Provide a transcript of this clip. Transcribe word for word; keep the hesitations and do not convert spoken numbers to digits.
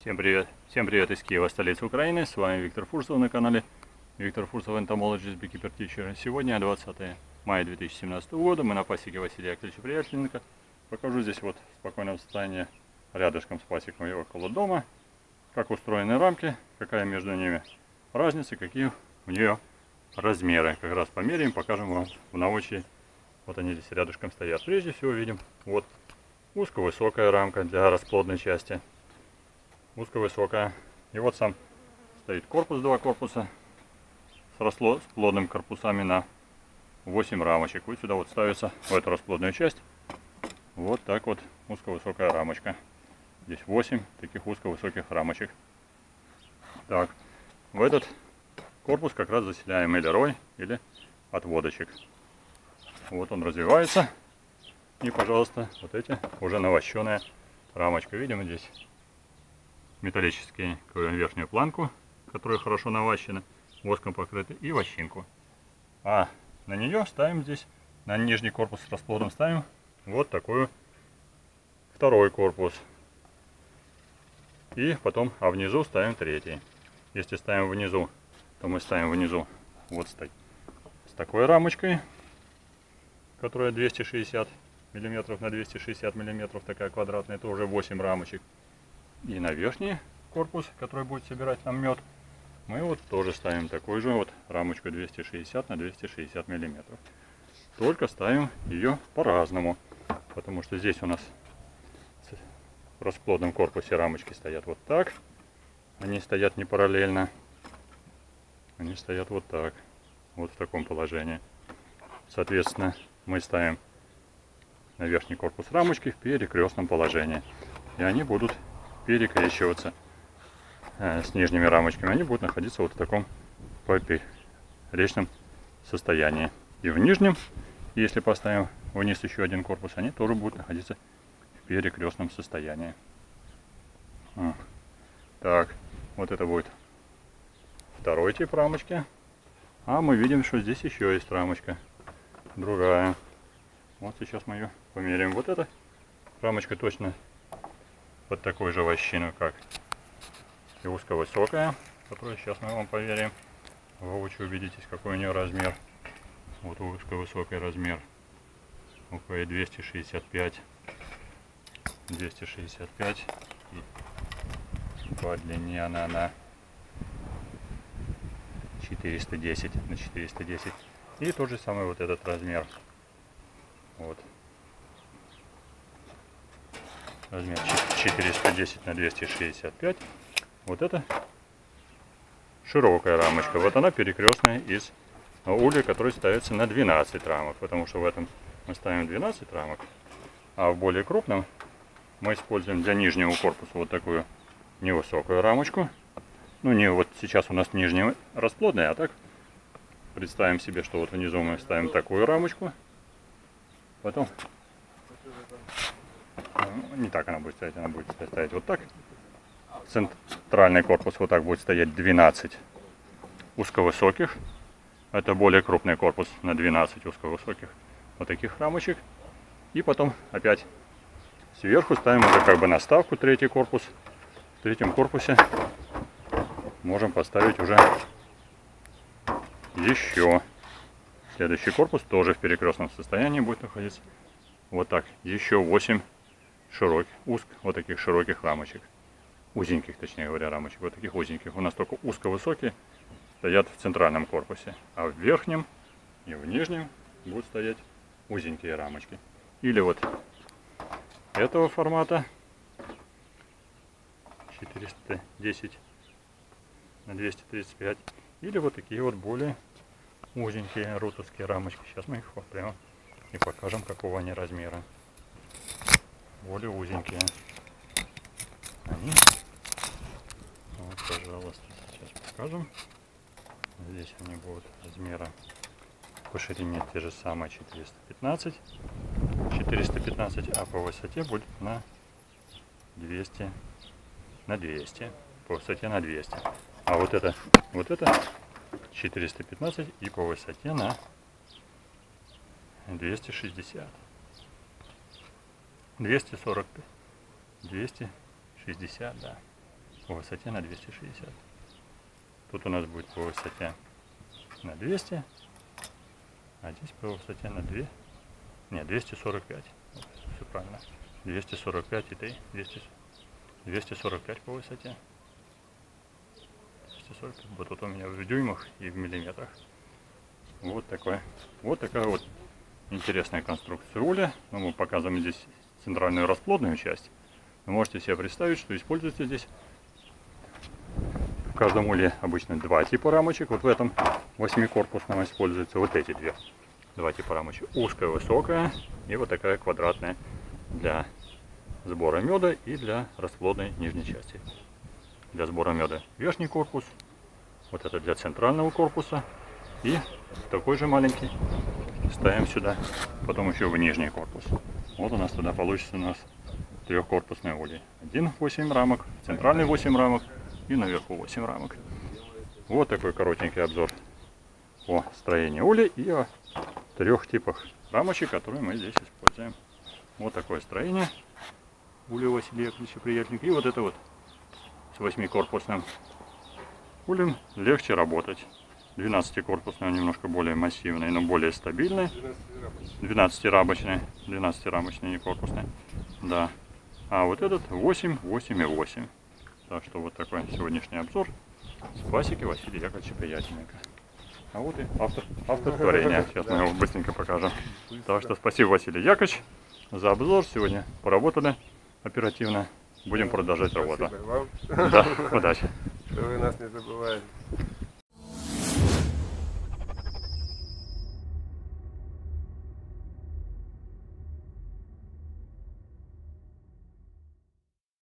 Всем привет! Всем привет из Киева, столицы Украины. С вами Виктор Фурсов на канале Виктор Фурсов Entomologist Beekeeper Teacher. Сегодня двадцатое мая две тысячи семнадцатого года. Мы на пасеке Василия Приятеленко. Покажу здесь вот в спокойном состоянии рядышком с пасеком и около дома, как устроены рамки, какая между ними разница, какие у нее размеры. Как раз померяем, покажем вам в научии. Вот они здесь рядышком стоят. Прежде всего видим вот узко-высокая рамка для расплодной части. Узко-высокая. И вот сам стоит корпус, два корпуса. Сросло с плодным корпусами на восемь рамочек. Вот сюда вот ставится, в эту расплодную часть, вот так вот узко-высокая рамочка. Здесь восемь таких узко-высоких рамочек. Так, в этот корпус как раз заселяем или рой, или отводочек. Вот он развивается. И, пожалуйста, вот эти уже навощенная рамочка. Видим здесь металлическую верхнюю планку, которая хорошо навощена, воском покрыта, и вощинку. А на нее ставим здесь, на нижний корпус с расплодом ставим вот такую второй корпус. И потом, а внизу ставим третий. Если ставим внизу, то мы ставим внизу вот с, так, с такой рамочкой, которая двести шестьдесят миллиметров на двести шестьдесят миллиметров, такая квадратная, это уже восемь рамочек. И на верхний корпус, который будет собирать нам мед, мы вот тоже ставим такую же вот рамочку двести шестьдесят на двести шестьдесят миллиметров. Только ставим ее по-разному, потому что здесь у нас в расплодном корпусе рамочки стоят вот так. Они стоят не параллельно, они стоят вот так, вот в таком положении. Соответственно, мы ставим на верхний корпус рамочки в перекрестном положении. И они будут перекрещиваться с нижними рамочками, они будут находиться вот в таком поперечном состоянии. И в нижнем, если поставим вниз еще один корпус, они тоже будут находиться в перекрестном состоянии. Так, вот это будет второй тип рамочки. А мы видим, что здесь еще есть рамочка, другая. Вот сейчас мы ее померяем. Вот эта рамочка точно под такую же вощину, как и узко-высокая, которую сейчас мы вам померяем. Воочию убедитесь, какой у нее размер. Вот узко-высокий размер около двести шестьдесят пять двести шестьдесят пять, и по длине она на четыреста десять на четыреста десять. И тот же самый вот этот размер, вот размер четыреста десять на двести шестьдесят пять. Вот это широкая рамочка, вот она перекрестная из улья, который ставится на двенадцать рамок, потому что в этом мы ставим двенадцать рамок, а в более крупном мы используем для нижнего корпуса вот такую невысокую рамочку. Ну, не вот сейчас у нас нижняя расплодная, а так представим себе, что вот внизу мы ставим такую рамочку, потом не так она будет стоять, она будет стоять вот так. Центральный корпус вот так будет стоять двенадцать узковысоких. Это более крупный корпус на двенадцать узковысоких вот таких рамочек. И потом опять сверху ставим уже как бы наставку, третий корпус. В третьем корпусе можем поставить уже еще. Следующий корпус тоже в перекрестном состоянии будет находиться. Вот так. Еще восемь широких, узк, вот таких широких рамочек. Узеньких, точнее говоря, рамочек. Вот таких узеньких. У нас только узко-высокие стоят в центральном корпусе. А в верхнем и в нижнем будут стоять узенькие рамочки. Или вот этого формата. четыреста десять на двести тридцать пять. Или вот такие вот более узенькие рутовские рамочки. Сейчас мы их вот прямо и покажем, какого они размера. Более узенькие. Они. Вот, пожалуйста, сейчас покажем. Здесь они будут размера по ширине те же самые четыреста пятнадцать, а по высоте будет на двести на двести. По высоте на двести. А вот это, вот это четыреста пятнадцать и по высоте на двести шестьдесят. двести сорок пять. двести шестьдесят, да. по высоте на двести шестьдесят. Тут у нас будет по высоте на двести, а здесь по высоте на две. Не, двести сорок пять. Вот, все правильно. двести сорок пять и три. двести сорок пять по высоте. двести сорок пять. Вот тут у меня в дюймах и в миллиметрах. Вот такой. Вот такая вот интересная конструкция руля. Ну, мы показываем здесь центральную расплодную часть. Вы можете себе представить, что используется здесь. В каждом руле обычно два типа рамочек. Вот в этом восьмикорпусном используются вот эти две. Два типа рамочек. Узкая, высокая и вот такая квадратная для сбора меда и для расплодной нижней части. Для сбора меда верхний корпус. Вот это для центрального корпуса. И такой же маленький ставим сюда. Потом еще в нижний корпус. Вот у нас тогда получится у нас трехкорпусные ули. Один восемь рамок, центральный восемь рамок и наверху восемь рамок. Вот такой коротенький обзор о строению ули и о трех типах рамочек, которые мы здесь используем. Вот такое строение ули Василия Приятеленко. И вот это вот с восьмикорпусным улем легче работать. двенадцатикорпусный немножко более массивный, но более стабильный. двенадцатирабочный. двенадцатирабочный, не корпусный. Да. А вот этот восемь, восемь и восемь. Так что вот такой сегодняшний обзор с пасеки Василия Яковлевича Приятеленко. А вот и автор, автор творения. Сейчас мы его быстренько покажем. Так что спасибо, Василий Яковлевич, за обзор. Сегодня поработали оперативно. Будем продолжать работу. Да, удачи. Что вы нас не забываете.